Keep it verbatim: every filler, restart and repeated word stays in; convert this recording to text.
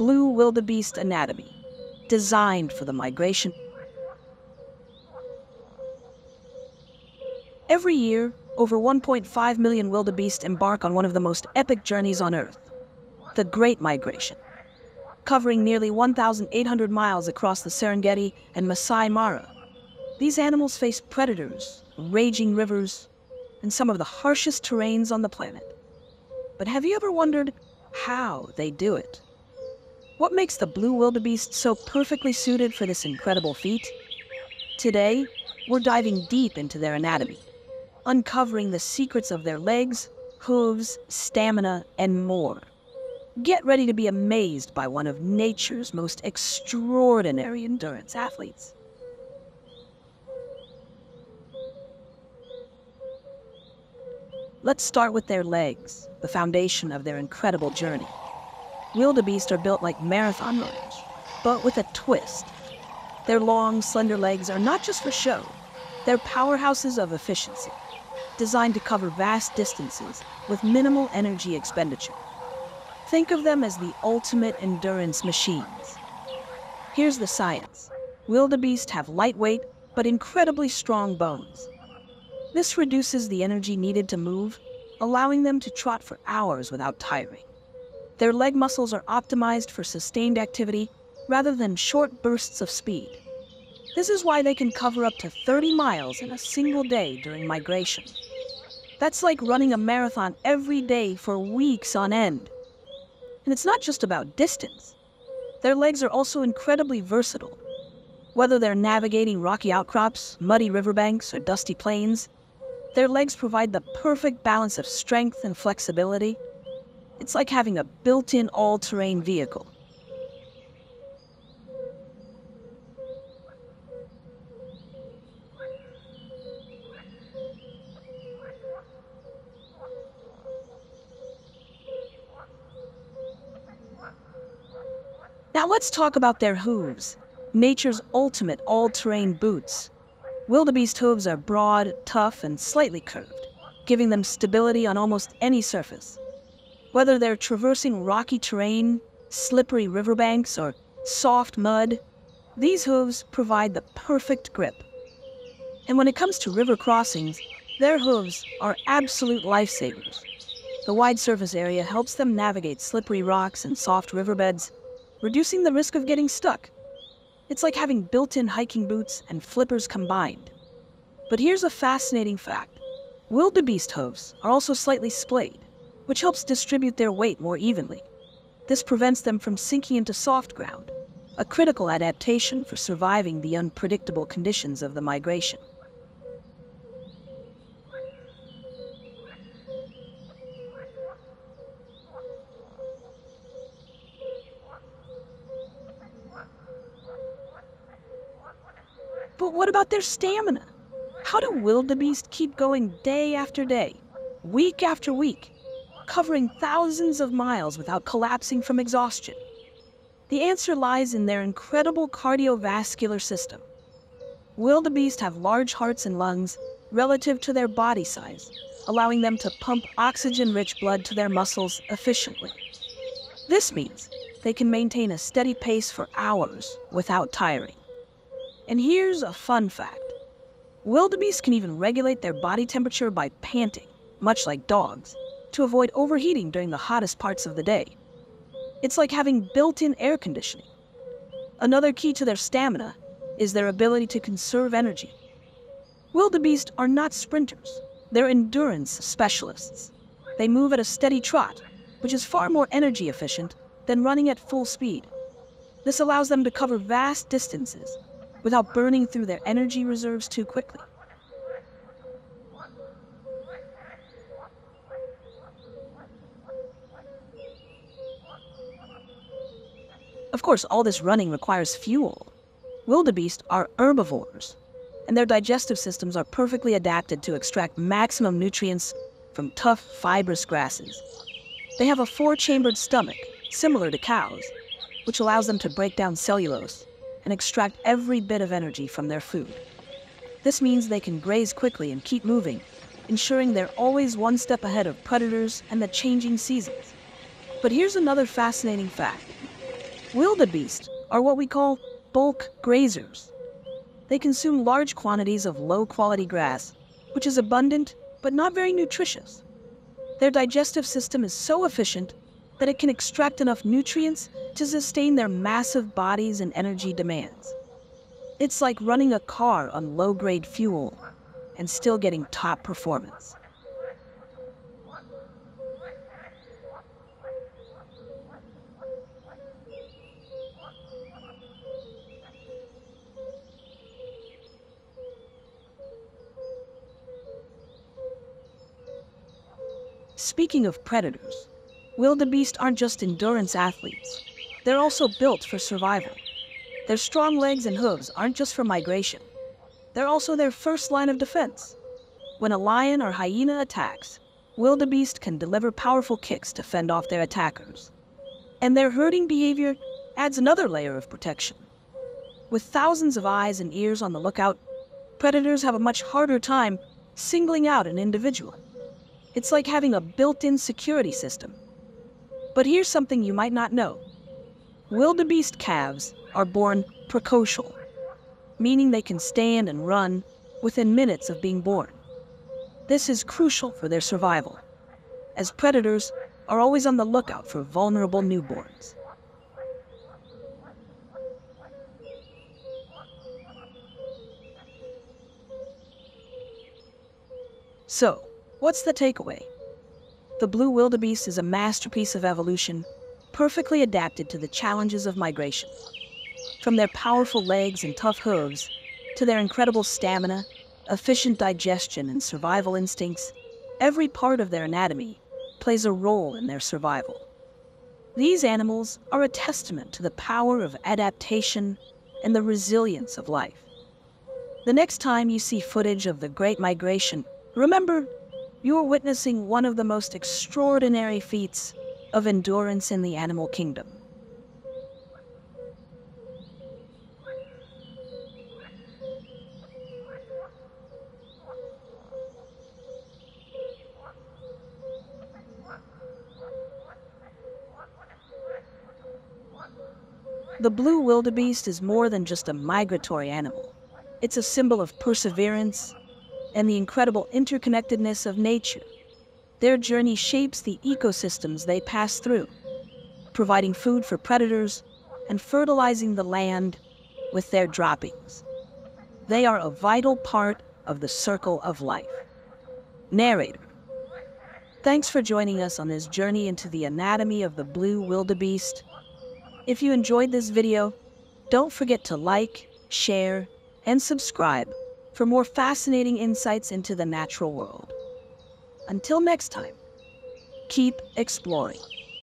blue wildebeest anatomy, designed for the migration. Every year, over one point five million wildebeest embark on one of the most epic journeys on Earth, the Great Migration, covering nearly one thousand eight hundred miles across the Serengeti and Maasai Mara. These animals face predators, raging rivers, and some of the harshest terrains on the planet. But have you ever wondered how they do it? What makes the blue wildebeest so perfectly suited for this incredible feat? Today, we're diving deep into their anatomy, uncovering the secrets of their legs, hooves, stamina, and more. Get ready to be amazed by one of nature's most extraordinary endurance athletes. Let's start with their legs, the foundation of their incredible journey. Wildebeest are built like marathon runners, but with a twist. Their long, slender legs are not just for show. They're powerhouses of efficiency, designed to cover vast distances with minimal energy expenditure. Think of them as the ultimate endurance machines. Here's the science. Wildebeest have lightweight, but incredibly strong bones. This reduces the energy needed to move, allowing them to trot for hours without tiring. Their leg muscles are optimized for sustained activity rather than short bursts of speed. This is why they can cover up to thirty miles in a single day during migration. That's like running a marathon every day for weeks on end. And it's not just about distance. Their legs are also incredibly versatile. Whether they're navigating rocky outcrops, muddy riverbanks, or dusty plains, their legs provide the perfect balance of strength and flexibility. It's like having a built-in all-terrain vehicle. Now let's talk about their hooves, nature's ultimate all-terrain boots. Wildebeest hooves are broad, tough, and slightly curved, giving them stability on almost any surface. Whether they're traversing rocky terrain, slippery riverbanks, or soft mud, these hooves provide the perfect grip. And when it comes to river crossings, their hooves are absolute lifesavers. The wide surface area helps them navigate slippery rocks and soft riverbeds, reducing the risk of getting stuck. It's like having built-in hiking boots and flippers combined. But here's a fascinating fact. Wildebeest hooves are also slightly splayed, which helps distribute their weight more evenly. This prevents them from sinking into soft ground, a critical adaptation for surviving the unpredictable conditions of the migration. But what about their stamina? How do wildebeest keep going day after day, week after week, covering thousands of miles without collapsing from exhaustion? The answer lies in their incredible cardiovascular system. Wildebeest have large hearts and lungs relative to their body size, allowing them to pump oxygen-rich blood to their muscles efficiently. This means they can maintain a steady pace for hours without tiring. And here's a fun fact. Wildebeest can even regulate their body temperature by panting, much like dogs, to avoid overheating during the hottest parts of the day. It's like having built-in air conditioning. Another key to their stamina is their ability to conserve energy. Wildebeest are not sprinters, they're endurance specialists. They move at a steady trot, which is far more energy efficient than running at full speed. This allows them to cover vast distances without burning through their energy reserves too quickly. Of course, all this running requires fuel. Wildebeest are herbivores, and their digestive systems are perfectly adapted to extract maximum nutrients from tough, fibrous grasses. They have a four-chambered stomach, similar to cows, which allows them to break down cellulose and extract every bit of energy from their food. This means they can graze quickly and keep moving, ensuring they're always one step ahead of predators and the changing seasons. But here's another fascinating fact. Wildebeest are what we call bulk grazers. They consume large quantities of low-quality grass, which is abundant but not very nutritious. Their digestive system is so efficient that it can extract enough nutrients to sustain their massive bodies and energy demands. It's like running a car on low-grade fuel and still getting top performance. Speaking of predators, wildebeest aren't just endurance athletes. They're also built for survival. Their strong legs and hooves aren't just for migration. They're also their first line of defense. When a lion or hyena attacks, wildebeest can deliver powerful kicks to fend off their attackers. And their herding behavior adds another layer of protection. With thousands of eyes and ears on the lookout, predators have a much harder time singling out an individual. It's like having a built-in security system. But here's something you might not know. Wildebeest calves are born precocial, meaning they can stand and run within minutes of being born. This is crucial for their survival, as predators are always on the lookout for vulnerable newborns. So, what's the takeaway? The blue wildebeest is a masterpiece of evolution, perfectly adapted to the challenges of migration. From their powerful legs and tough hooves, to their incredible stamina, efficient digestion, and survival instincts, every part of their anatomy plays a role in their survival. These animals are a testament to the power of adaptation and the resilience of life. The next time you see footage of the Great Migration, remember, you are witnessing one of the most extraordinary feats of endurance in the animal kingdom. The blue wildebeest is more than just a migratory animal. It's a symbol of perseverance and the incredible interconnectedness of nature. Their journey shapes the ecosystems they pass through, providing food for predators and fertilizing the land with their droppings. They are a vital part of the circle of life. Narrator, thanks for joining us on this journey into the anatomy of the blue wildebeest. If you enjoyed this video, don't forget to like, share, and subscribe for more fascinating insights into the natural world. Until next time, keep exploring.